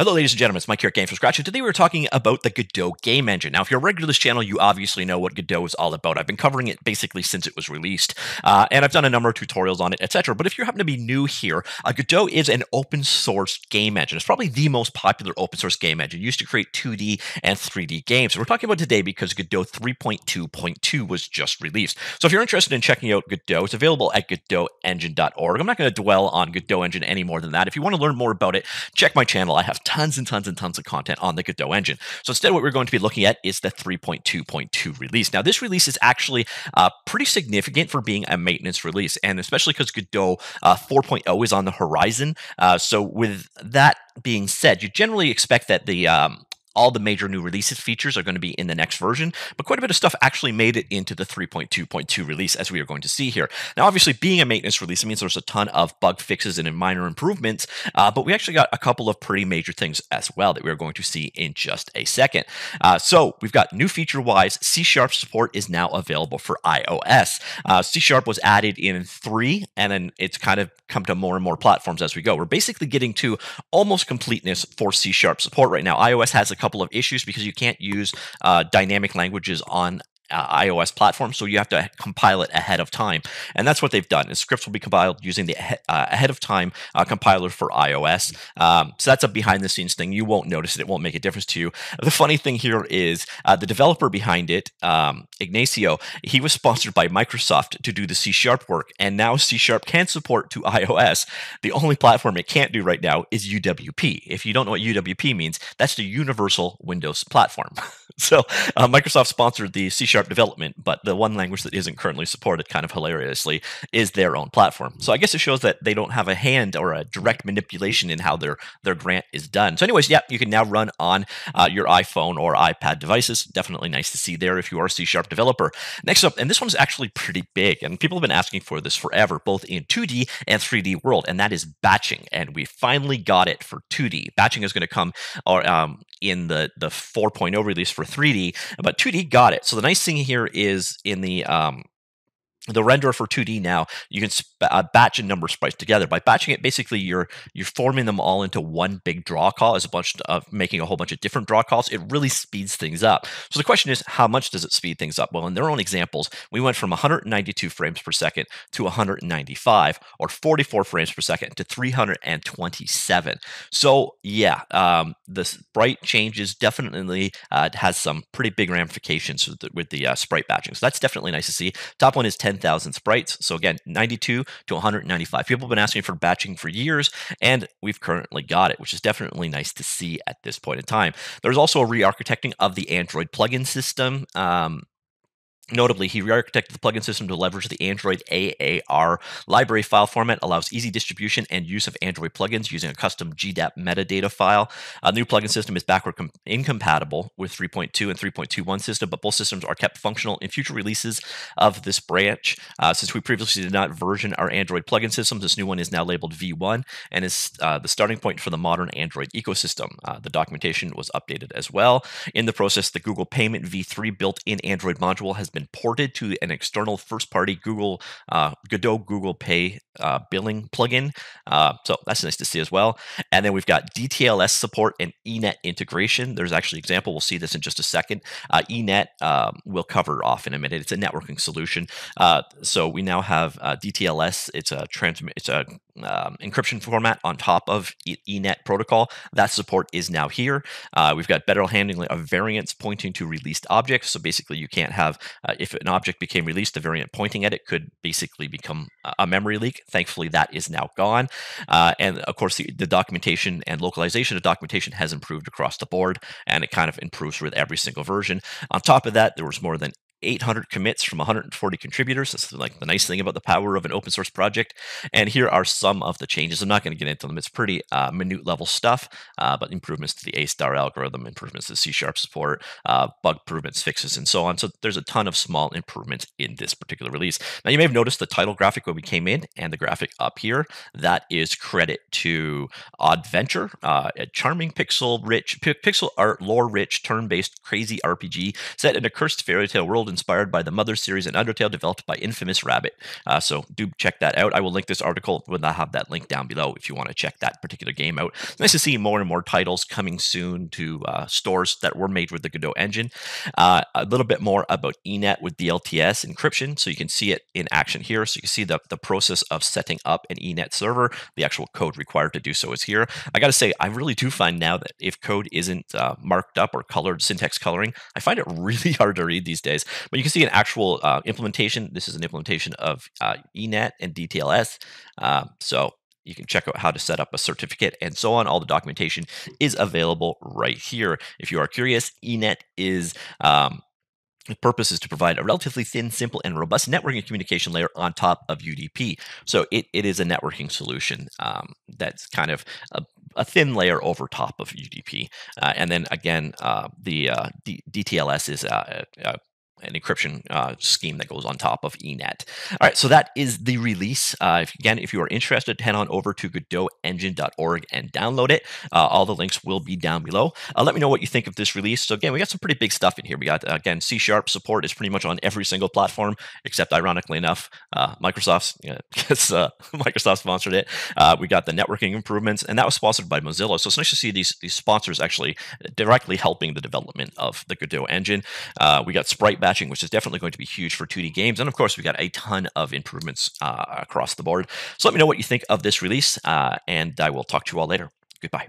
Hello, ladies and gentlemen. It's Mike here at Games from Scratch, and today we're talking about the Godot game engine. Now, if you're regular to this channel, you obviously know what Godot is all about. I've been covering it basically since it was released, and I've done a number of tutorials on it, etc. But if you happen to be new here, Godot is an open source game engine. It's probably the most popular open source game engine used to create 2D and 3D games. And we're talking about today because Godot 3.2.2 was just released. So if you're interested in checking out Godot, it's available at godotengine.org. I'm not going to dwell on Godot engine any more than that. If you want to learn more about it, check my channel. I have tons and tons and tons of content on the Godot engine. So instead, what we're going to be looking at is the 3.2.2 release. Now, this release is actually pretty significant for being a maintenance release, and especially because Godot 4.0 is on the horizon. So with that being said, you generally expect that the all the major new releases features are going to be in the next version, but quite a bit of stuff actually made it into the 3.2.2 release, as we are going to see here. Now, obviously, being a maintenance release, it means there's a ton of bug fixes and minor improvements, but we actually got a couple of pretty major things as well that we're going to see in just a second. So we've got new feature-wise, C# support is now available for iOS. C# was added in 3, and then it's kind of come to more and more platforms as we go. We're basically getting to almost completeness for C# support right now. iOS has a couple of issues because you can't use dynamic languages on iOS platform, so you have to compile it ahead of time, and that's what they've done. The scripts will be compiled using the ahead of time compiler for iOS. So that's a behind the scenes thing. You won't notice it. It won't make a difference to you. The funny thing here is the developer behind it, Ignacio, he was sponsored by Microsoft to do the C# work, and now C# can support to iOS. The only platform it can't do right now is UWP. If you don't know what UWP means, that's the Universal Windows Platform. So Microsoft sponsored the C# development, but the one language that isn't currently supported, kind of hilariously, is their own platform. So I guess it shows that they don't have a hand or a direct manipulation in how their grant is done. So anyways, yeah, you can now run on your iPhone or iPad devices. Definitely nice to see there if you are a C# developer. Next up, and this one's actually pretty big, and people have been asking for this forever, both in 2D and 3D world, and that is batching. And we finally got it for 2D. Batching is going to come in the 4.0 release for 3D, but 2D got it. So the nice thing here is in the renderer for 2D now, you can batch a number of sprites together. By batching it, basically you're forming them all into one big draw call as a bunch of making a whole bunch of different draw calls. It really speeds things up. So the question is, how much does it speed things up? Well, in their own examples, we went from 192 frames per second to 195, or 44 frames per second to 327. So yeah, the sprite changes definitely has some pretty big ramifications with the sprite batching. So that's definitely nice to see. Top one is 10,000 sprites. So again, 92 to 195. People have been asking for batching for years, and we've currently got it, which is definitely nice to see at this point in time. There's also a re-architecting of the Android plugin system. Notably, he re-architected the plugin system to leverage the Android AAR library file format, allows easy distribution and use of Android plugins using a custom GDAP metadata file. The new plugin system is backward incompatible with 3.2 and 3.21 system, but both systems are kept functional in future releases of this branch. Since we previously did not version our Android plugin systems, this new one is now labeled V1 and is the starting point for the modern Android ecosystem. The documentation was updated as well. In the process, the Google Payment V3 built-in Android module has been ported to an external first-party Google Godot Google Pay billing plugin, so that's nice to see as well. And then we've got DTLS support and ENet integration. There's actually an example. We'll see this in just a second. ENet we'll cover off in a minute. It's a networking solution. So we now have DTLS. It's a encryption format on top of ENet protocol. That support is now here. We've got better handling of variants pointing to released objects. So basically, you can't have if an object became released, the variant pointing at it could basically become a memory leak. Thankfully, that is now gone. And of course, the documentation and localization of documentation has improved across the board, and it kind of improves with every single version. On top of that, there was more than 800 commits from 140 contributors. That's like the nice thing about the power of an open source project. And here are some of the changes. I'm not going to get into them. It's pretty minute level stuff, but improvements to the A-star algorithm, improvements to C# support, bug improvements, fixes, and so on. So there's a ton of small improvements in this particular release. Now, you may have noticed the title graphic when we came in and the graphic up here. That is credit to Odd Venture, a charming pixel art, lore-rich, turn-based, crazy RPG set in a cursed fairy tale world world inspired by the Mother series and Undertale, developed by Infamous Rabbit. So do check that out. I will link this article when I have that link down below if you want to check that particular game out. It's nice to see more and more titles coming soon to stores that were made with the Godot engine. A little bit more about ENet with DLTS encryption. So you can see it in action here. So you can see the process of setting up an ENet server. The actual code required to do so is here. I got to say, I really do find now that if code isn't marked up or colored, syntax coloring, I find it really hard to read these days. But you can see an actual implementation. This is an implementation of ENet and DTLS. So you can check out how to set up a certificate and so on. All the documentation is available right here. If you are curious, ENet is... The purpose is to provide a relatively thin, simple, and robust networking communication layer on top of UDP. So it is a networking solution that's kind of a thin layer over top of UDP. And then again, the DTLS is an encryption scheme that goes on top of ENet. All right, so that is the release. If you are interested, head on over to godotengine.org and download it. All the links will be down below. Let me know what you think of this release. So again, we got some pretty big stuff in here. We got, again, C# support is pretty much on every single platform, except ironically enough, Microsoft sponsored it. We got the networking improvements, and that was sponsored by Mozilla. So it's nice to see these sponsors actually directly helping the development of the Godot engine. We got sprite batching, which is definitely going to be huge for 2D games. And of course, we got a ton of improvements across the board. So let me know what you think of this release, and I will talk to you all later. Goodbye.